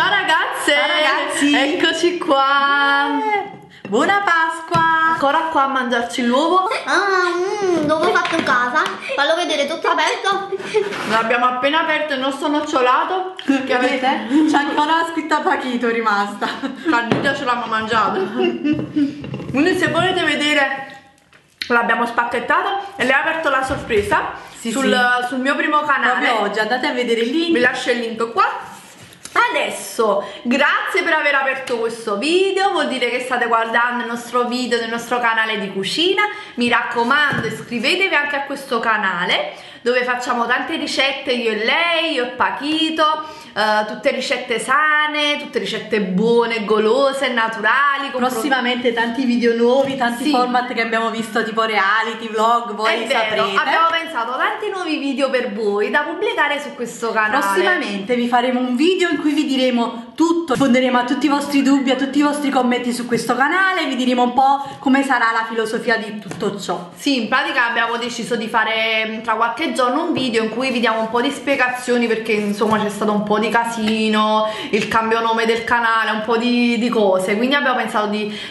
Ciao ragazze! Ciao ragazzi! Eccoci qua! Buona Pasqua! Ancora qua a mangiarci l'uovo? L'uovo fatto in casa, fallo vedere tutto aperto. L'abbiamo appena aperto il nostro nocciolato. Che avete? C'è ancora la scritta Pachito rimasta. Candida ce l'hanno mangiato. Quindi se volete vedere, l'abbiamo spacchettato e le ho aperto la sorpresa sul mio primo canale. Proprio oggi, andate a vedere il link. Vi lascio il link qua. Adesso grazie per aver aperto questo video, vuol dire che state guardando il nostro video del nostro canale di cucina. Mi raccomando, iscrivetevi anche a questo canale dove facciamo tante ricette, io e lei, io e Pachito, tutte ricette sane, tutte ricette buone, golose, naturali. Prossimamente tanti video nuovi, tanti format che abbiamo visto tipo reality, vlog, voi saprete. Abbiamo pensato tanti nuovi video per voi da pubblicare su questo canale. Prossimamente vi faremo un video in cui vi diremo tutto, risponderemo a tutti i vostri dubbi, a tutti i vostri commenti su questo canale, vi diremo un po' come sarà la filosofia di tutto ciò. Sì, in pratica abbiamo deciso di fare tra qualche giorno un video in cui vi diamo un po' di spiegazioni, perché insomma c'è stato un po' di casino, il cambio nome del canale, un po' di cose, quindi abbiamo pensato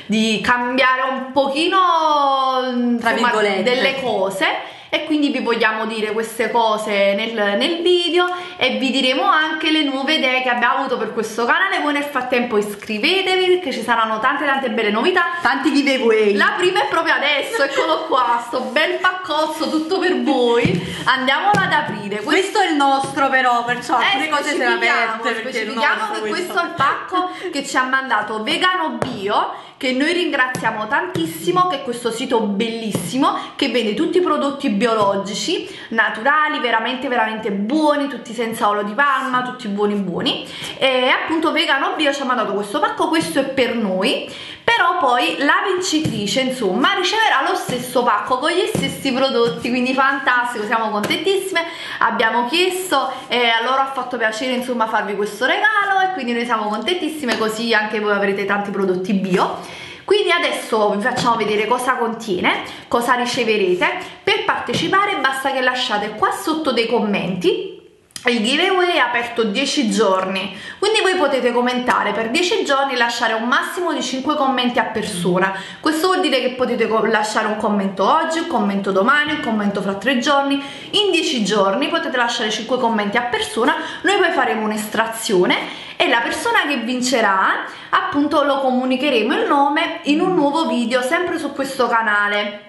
di cambiare un pochino, tra virgolette, delle cose. E quindi vi vogliamo dire queste cose nel video e vi diremo anche le nuove idee che abbiamo avuto per questo canale. Voi nel frattempo iscrivetevi, perché ci saranno tante belle novità, tanti giveaway. La prima è proprio adesso, eccolo qua, sto bel paccozzo tutto per voi, andiamolo ad aprire. Questo è il nostro però, perciò alcune cose se la mette, perché specifichiamo che questo è il pacco che ci ha mandato Vegano Bio, che noi ringraziamo tantissimo, che è questo sito bellissimo che vende tutti i prodotti biologici, naturali, veramente buoni, tutti senza olio di palma, tutti buoni. E appunto Vegano Bio ci ha mandato questo pacco, questo è per noi, però poi la vincitrice insomma riceverà lo stesso pacco con gli stessi prodotti, quindi fantastico, siamo contentissime, abbiamo chiesto e a loro ha fatto piacere insomma farvi questo regalo, e quindi noi siamo contentissime, così anche voi avrete tanti prodotti bio. Quindi adesso vi facciamo vedere cosa contiene, cosa riceverete. Per partecipare basta che lasciate qua sotto dei commenti. Il giveaway è aperto 10 giorni, quindi voi potete commentare per 10 giorni e lasciare un massimo di 5 commenti a persona. Questo vuol dire che potete lasciare un commento oggi, un commento domani, un commento fra 3 giorni. In 10 giorni potete lasciare 5 commenti a persona, noi poi faremo un'estrazione e la persona che vincerà appunto lo comunicheremo il nome in un nuovo video sempre su questo canale.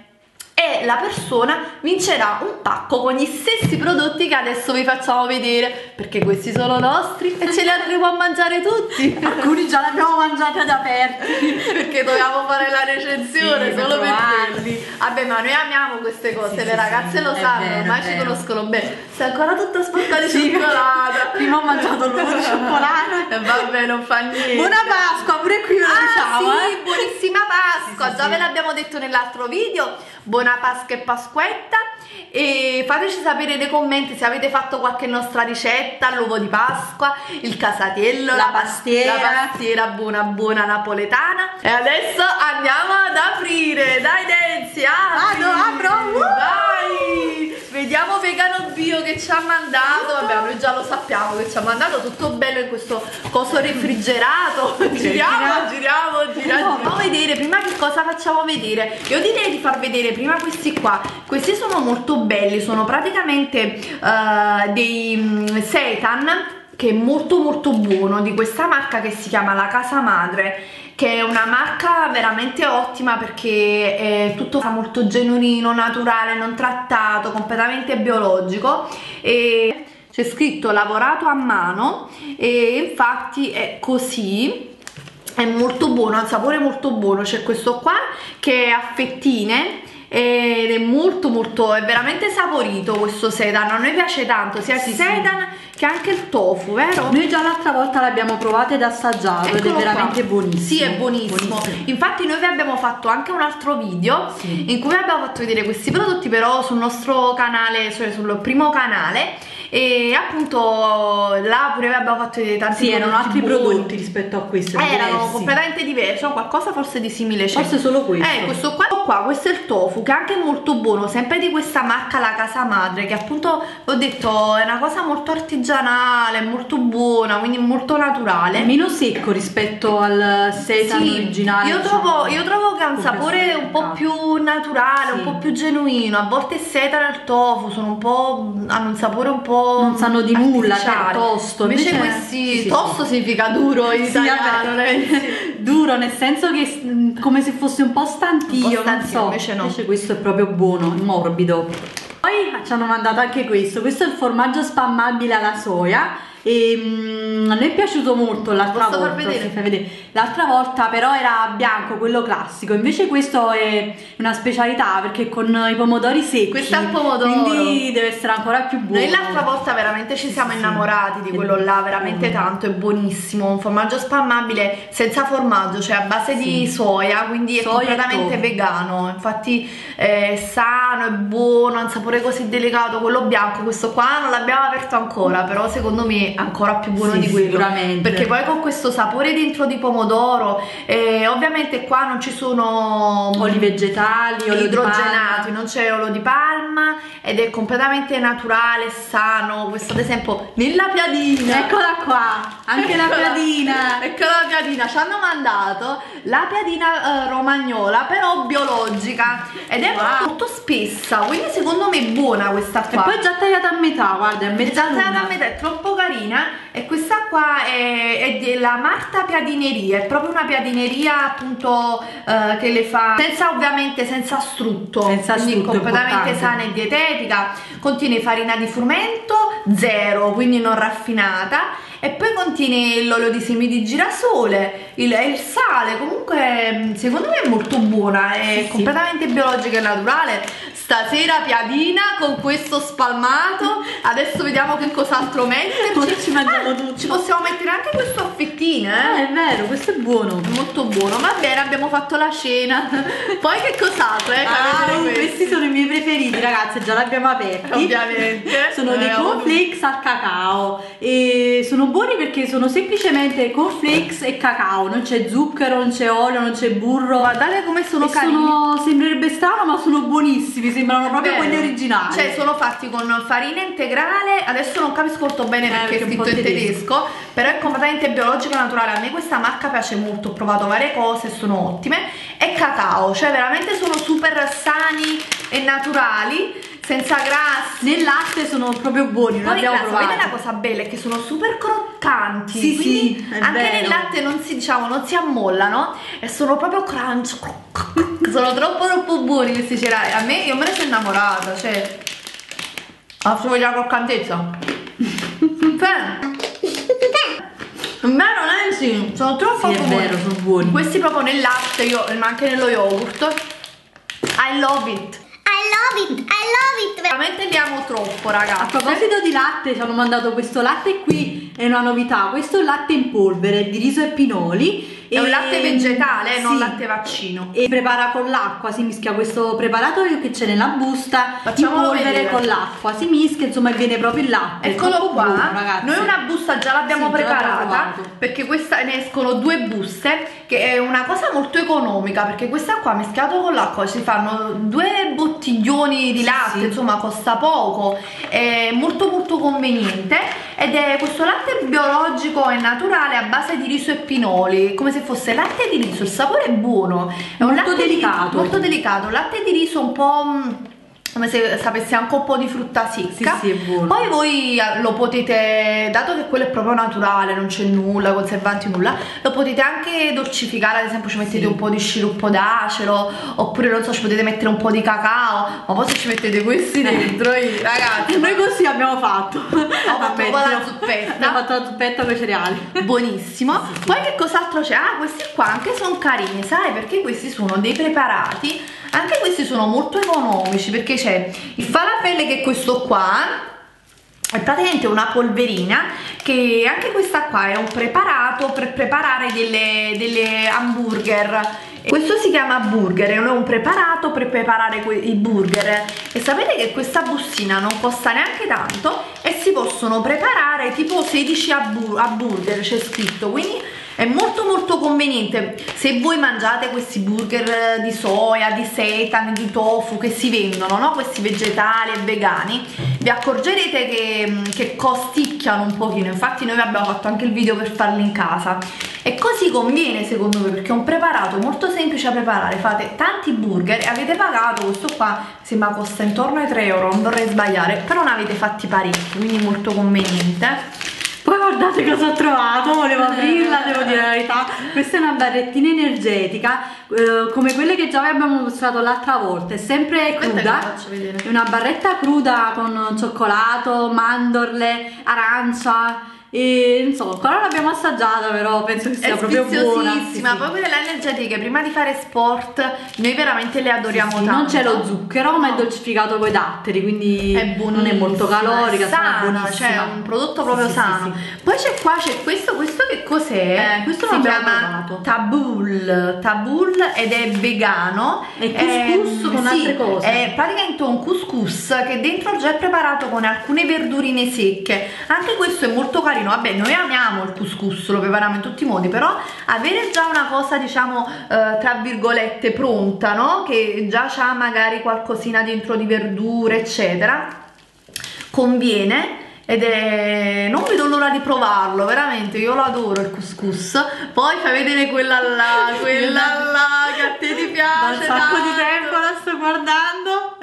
E la persona vincerà un pacco con gli stessi prodotti che adesso vi facciamo vedere, perché questi sono nostri e ce li andremo a mangiare tutti. Alcuni già li abbiamo mangiati ad aperti perché dovevamo fare la recensione, sì, solo per quelli. Vabbè, ma noi amiamo queste cose, le ragazze lo sanno, ormai ci conoscono bene. Sei ancora tutta sporca di cioccolata. Prima ho mangiato l'uovo di cioccolata. Vabbè, non fa niente. Buona Pasqua, pure qui lo diciamo. Sì, buonissima Pasqua, già ve l'abbiamo detto nell'altro video. Buona Pasqua e Pasquetta, e fateci sapere nei commenti se avete fatto qualche nostra ricetta, l'uovo di Pasqua, il casatiello, la pastiera buona napoletana. E adesso andiamo ad aprire, dai Denzi, apro, vai, vediamo Vegano Bio che ci ha mandato. Vabbè, noi già lo sappiamo che ci ha mandato tutto bello in questo coso refrigerato. Giriamo, andiamo a vedere prima che cosa facciamo vedere. Io direi di far vedere prima questi qua. Questi sono molto belli, sono praticamente dei seitan, che è molto buono, di questa marca che si chiama La Casa Madre, che è una marca veramente ottima perché è tutto molto genuino, naturale, non trattato, completamente biologico, e c'è scritto lavorato a mano, e infatti è così. È molto buono, ha un sapore molto buono. C'è questo qua che è a fettine ed è molto è veramente saporito questo seitan. A noi piace tanto sia il seitan che anche il tofu, vero? Noi già l'altra volta l'abbiamo provato ed assaggiato. Eccolo, ed è veramente buonissimo. Sì, è buonissimo. Infatti noi vi abbiamo fatto anche un altro video in cui abbiamo fatto vedere questi prodotti, però sul nostro canale, cioè sul primo canale, e appunto là pure abbiamo fatto vedere tanti erano altri prodotti rispetto a questo, erano completamente diversi, qualcosa forse di simile c'è, forse solo questo, questo qua, questo è il tofu, che è anche molto buono, sempre di questa marca La Casa Madre, che appunto ho detto è una cosa molto artigianale, artigianale, è molto buona, quindi molto naturale, meno secco rispetto al sesamo originale. Io trovo che ha un sapore un po' più naturale, un po' più genuino. A volte il setano e il tofu sono un po', hanno un sapore un po', non sanno di nulla, cioè tosto. Invece questi tosto significa duro in italiano, duro nel senso che come se fosse un po' stantio, non so. Invece no, invece questo è proprio buono, morbido. Poi ci hanno mandato anche questo è il formaggio spammabile alla soia e a me è piaciuto molto l'altra volta, però era bianco, quello classico, invece questo è una specialità perché con i pomodori secchi, questo è un pomodoro, quindi deve essere ancora più buono. Noi l'altra volta veramente ci siamo innamorati di quello là, veramente tanto, è buonissimo, un formaggio spammabile senza formaggio, cioè a base di soia, quindi è completamente vegano, infatti è sano, è buono, ha un sapore così delicato. Quello bianco, questo qua non l'abbiamo aperto ancora, però secondo me è ancora più buono di quello, sicuramente, perché poi con questo sapore dentro di pomodoro, ovviamente qua non ci sono oli vegetali, oli idrogenati, non c'è olio di palma ed è completamente naturale, sano. Questo ad esempio nella piadina, eccola qua, anche la piadina, eccola la piadina, ci hanno mandato la piadina romagnola però biologica ed è molto spessa, quindi secondo me è buona questa qua. E poi è già tagliata a metà, guarda, è già tagliata a metà, è troppo carina. E questa qua è della Marta Piadineria, è proprio una piadineria appunto che le fa ovviamente senza strutto, quindi completamente sana e dietetica. Contiene farina di frumento zero, quindi non raffinata, e poi contiene l'olio di semi di girasole, il sale. Comunque secondo me è molto buona, è completamente biologica e naturale. Stasera piadina con questo spalmato, adesso vediamo che cos'altro metterci. Ci mangiamo tutto. Ci possiamo mettere anche questo a fettine, è vero, questo è buono, è molto buono. Va bene, abbiamo fatto la cena. Poi che cos'altro? Questi sono i miei preferiti, ragazzi, già l'abbiamo aperti, ovviamente. Sono dei cornflakes al cacao e sono buoni perché sono semplicemente cornflakes e cacao, non c'è zucchero, non c'è olio, non c'è burro. Guardate come sono carini. Sembrerebbe strano ma sono buonissimi, sembrano proprio quelli originali, cioè sono fatti con farina integrale. Adesso non capisco molto bene perché è scritto in tedesco, però è completamente biologico e naturale. A me questa marca piace molto, ho provato varie cose, sono ottime. E cacao, cioè veramente sono super sani e naturali, senza grassi, nel latte sono proprio buoni. Poi la cosa bella è che sono super croccanti, quindi anche nel latte non si ammollano e sono proprio crunch, sono troppo buoni questi cereali. A me, io me ne sono innamorata, cioè proprio la croccantezza. Vero Nancy? Sono troppo buoni. È vero, sono buoni. Questi proprio nel latte, ma anche nello yogurt. I love it. I love it. Veramente li amo troppo, ragazzi. A proposito di latte, ci hanno mandato questo latte qui, è una novità. Questo è un latte in polvere di riso e pinoli. È un latte vegetale, non latte vaccino. E prepara con l'acqua, si mischia questo preparatoio che c'è nella busta, in polvere con l'acqua, si mischia, insomma, e viene proprio il latte. Eccolo qua, ragazzi. Noi una busta già l'abbiamo preparata, perché questa, ne escono due buste, che è una cosa molto economica, perché questa qua mischiato con l'acqua si fanno due bottiglioni di latte, insomma costa poco, è molto conveniente. Ed è questo latte biologico e naturale a base di riso e pinoli, come se fosse latte di riso. Il sapore è buono, è un latte delicato, molto delicato, latte di riso un po' come se sapesse anche un po' di frutta secca. Sì, è buono. Poi voi lo potete, dato che quello è proprio naturale, non c'è nulla, conservanti, nulla, lo potete anche dolcificare, ad esempio ci mettete un po' di sciroppo d'acero, oppure non so, ci potete mettere un po' di cacao, ma poi se ci mettete questi dentro, ragazzi, noi così abbiamo fatto. Abbiamo fatto la zuppetta con i cereali. Buonissimo. Poi che cos'altro c'è? Ah, questi qua anche sono carini, sai? Perché questi sono dei preparati, anche questi sono molto economici, perché c'è il falafel, che è questo qua, è praticamente una polverina, che anche questa qua è un preparato per preparare delle hamburger. Questo si chiama burger, è un preparato per preparare i burger, e sapete che questa bustina non costa neanche tanto e si possono preparare tipo 16 hamburger, c'è scritto, quindi è molto conveniente. Se voi mangiate questi burger di soia, di setane, di tofu che si vendono, no? Questi vegetali e vegani, vi accorgerete che costicchiano un pochino. Infatti noi abbiamo fatto anche il video per farli in casa e così conviene secondo me, perché è un preparato molto semplice da preparare. Fate tanti burger e avete pagato, questo qua sembra costa intorno ai 3 euro, non vorrei sbagliare, però ne avete fatti parecchi, quindi molto conveniente. Poi guardate cosa ho trovato, volevo aprirla, devo dire la verità. Questa è una barrettina energetica, come quelle che già vi abbiamo mostrato l'altra volta, è sempre cruda, è una barretta cruda con cioccolato, mandorle, arancia e non so, ancora l'abbiamo assaggiata, però penso che sia proprio buona. È sfiziosissima, sì, sì. Proprio delle energetiche, prima di fare sport noi veramente le adoriamo, sì, sì, tanto. Non c'è lo zucchero, no, ma è dolcificato con i datteri, quindi è non è molto calorica, è sana, cioè è un prodotto proprio sano. Sì, sì. Poi c'è qua, c'è questo che cos'è? Questo si chiama tabul ed è vegano. È couscous con altre cose. È praticamente un couscous che dentro già è preparato con alcune verdurine secche. Anche questo è molto carino. Vabbè, noi amiamo il couscous, lo prepariamo in tutti i modi, però avere già una cosa, diciamo, tra virgolette pronta, no? Che già c'ha magari qualcosina dentro di verdure eccetera, conviene. Ed è... non vedo l'ora di provarlo, veramente, io lo adoro il couscous. Poi fai vedere quella là, che a te ti piace. Da un sacco di tempo la sto guardando.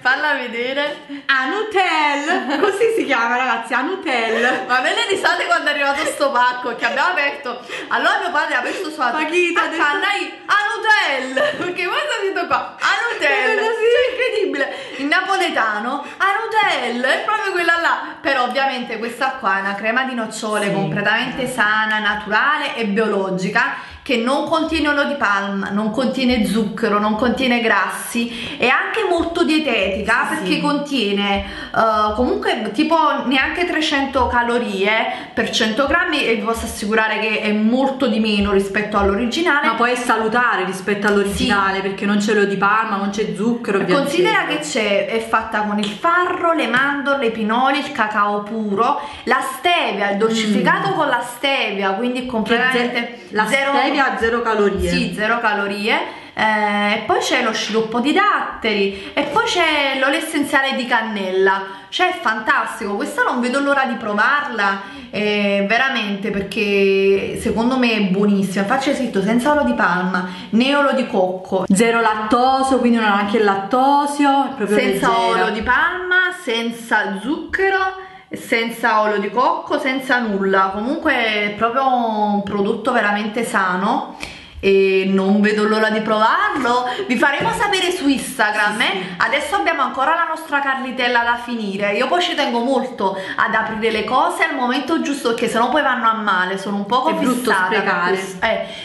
Falla vedere. Anutel, così si chiama, ragazzi, Anutel. Ma ve ne risate quando è arrivato sto pacco, che abbiamo aperto. Allora mio padre ha aperto suo altro. Pachito, Anutel, perché voi sentite qua, Anutel, è incredibile. In napoletano, Anutel. Proprio quella là, però ovviamente questa qua è una crema di nocciole, sì, completamente sana, naturale e biologica, che non contiene olio di palma, non contiene zucchero, non contiene grassi, è anche molto dietetica, sì, perché sì, contiene comunque tipo neanche 300 calorie per 100 grammi e vi posso assicurare che è molto di meno rispetto all'originale, ma poi è salutare rispetto all'originale, sì, perché non c'è olio di palma, non c'è zucchero. Considera che è fatta con il farro, le mandorle, i pinoli, il cacao puro, la stevia, è dolcificato con la stevia, quindi completamente zero calorie. Sì, zero calorie. E poi c'è lo sciroppo di datteri e poi c'è l'olio essenziale di cannella, cioè è fantastico, questa non vedo l'ora di provarla, veramente, perché secondo me è buonissima. Infatti c'è scritto senza olio di palma né olio di cocco, zero lattosio, quindi non ha anche il lattosio, è proprio senza leggera. Olio di palma, senza zucchero, senza olio di cocco, senza nulla, comunque è proprio un prodotto veramente sano e non vedo l'ora di provarlo. Vi faremo sapere su Instagram, sì, sì. Adesso abbiamo ancora la nostra cartella da finire, io poi ci tengo molto ad aprire le cose al momento giusto perché sennò poi vanno a male, sono un po' fissata.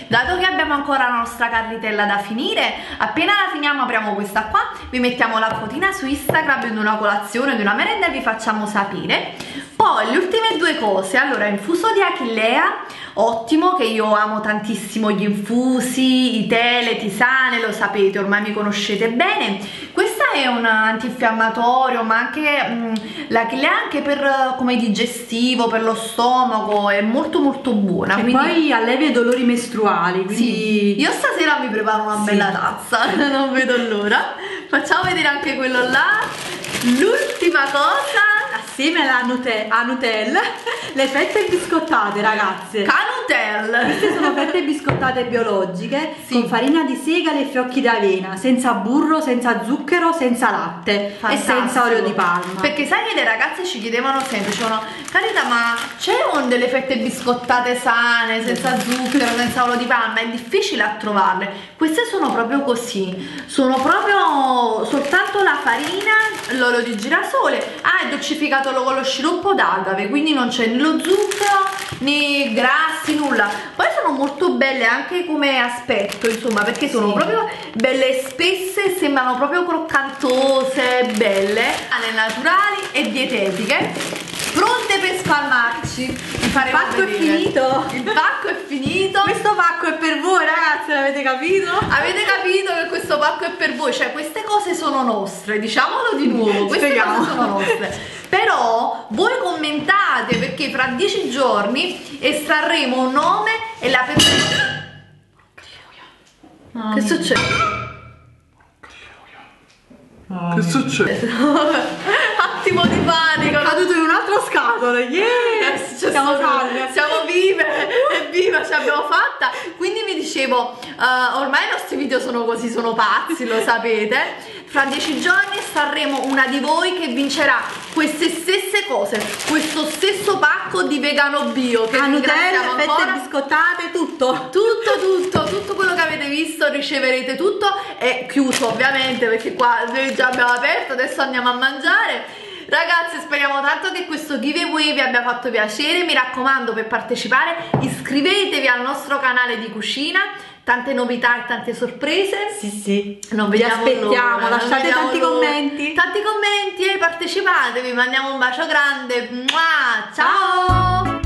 Dato che abbiamo ancora la nostra cartella da finire, appena la finiamo apriamo questa qua, vi mettiamo la fotina su Instagram di una colazione, di una merenda e vi facciamo sapere. Poi le ultime due cose, allora infuso di achillea, ottimo, che io amo tantissimo gli infusi, i tè, le tisane, lo sapete, ormai mi conoscete bene. Questa è un antinfiammatorio, ma anche l'achillea anche per come digestivo, per lo stomaco, è molto molto buona. E quindi... poi allevia i dolori mestruali, quindi... Sì, io stasera mi preparo una bella tazza, non vedo l'ora. Facciamo vedere anche quello là. L'ultima cosa... assieme alla Anutel, le fette biscottate, ragazze. Canutel! Queste sono fette biscottate biologiche, sì, con farina di segale e fiocchi di avena, senza burro, senza zucchero, senza latte. Fantastico. E senza olio di palma. Perché sai che le ragazze ci chiedevano sempre, dicevano, Carita, ma c'erano delle fette biscottate sane, senza zucchero, senza olio di palma? È difficile a trovarle. Queste sono proprio così, sono proprio soltanto la farina, l'olio di girasole, è dolcificato con lo sciroppo d'agave, quindi non c'è né lo zucchero né grassi, nulla. Poi sono molto belle anche come aspetto, insomma, perché sono proprio belle spesse, sembrano proprio croccantose, belle, naturali e dietetiche, pronte per spalmarci. Il pacco è finito. Questo pacco è per voi, ragazzi, l'avete capito? Avete capito che questo pacco è per voi, cioè queste cose sono nostre, diciamolo di nuovo, queste cose sono nostre. Però voi commentate, perché fra 10 giorni estrarremo un nome e la persona... Che succede? Oh, che succede? Attimo di panico. È caduto in un'altra scatola. Yes, siamo salve. Siamo vive, evviva, ce l'abbiamo fatta. Quindi vi dicevo, ormai i nostri video sono così, sono pazzi, lo sapete. Fra 10 giorni saremo una di voi che vincerà queste stesse cose, questo stesso pacco di Vegano Bio, che Anutel, fette biscottate, tutto quello che avete visto, riceverete tutto. È chiuso ovviamente, perché qua noi già abbiamo aperto, adesso andiamo a mangiare. Ragazzi, speriamo tanto che questo giveaway vi abbia fatto piacere. Mi raccomando, per partecipare iscrivetevi al nostro canale di cucina. Tante novità e tante sorprese. Sì, sì. Non vi aspettiamo, lasciate tanti commenti. Tanti commenti e partecipatevi. Mandiamo un bacio grande. Mua, ciao.